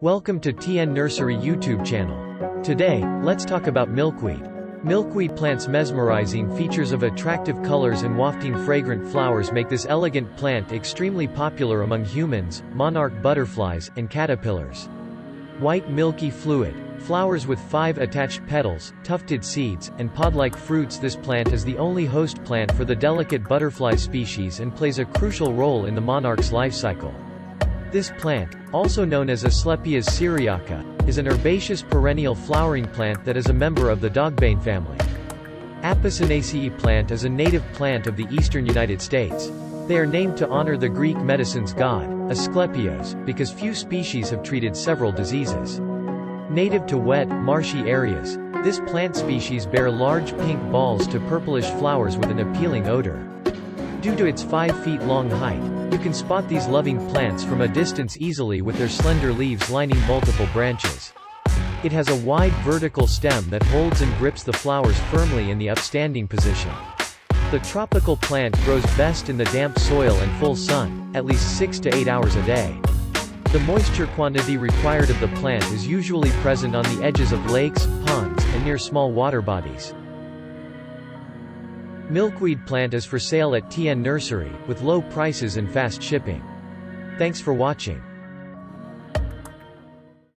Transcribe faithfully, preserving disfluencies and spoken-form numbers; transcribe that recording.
Welcome to T N Nursery YouTube channel. Today, let's talk about milkweed. Milkweed plant's mesmerizing features of attractive colors and wafting fragrant flowers make this elegant plant extremely popular among humans, monarch butterflies, and caterpillars. White milky fluid, flowers with five attached petals, tufted seeds, and pod-like fruits. This plant is the only host plant for the delicate butterfly species and plays a crucial role in the monarch's life cycle. This plant, also known as Asclepias syriaca, is an herbaceous perennial flowering plant that is a member of the dogbane family. Apocynaceae plant is a native plant of the eastern United States. They are named to honor the Greek medicine's god, Asclepius, because few species have treated several diseases. Native to wet, marshy areas, this plant species bear large pink balls to purplish flowers with an appealing odor. Due to its five feet long height, you can spot these loving plants from a distance easily with their slender leaves lining multiple branches. It has a wide vertical stem that holds and grips the flowers firmly in the upstanding position. The tropical plant grows best in the damp soil and full sun, at least six to eight hours a day. The moisture quantity required of the plant is usually present on the edges of lakes, ponds, and near small water bodies. Milkweed plant is for sale at T N Nursery, with low prices and fast shipping. Thanks for watching.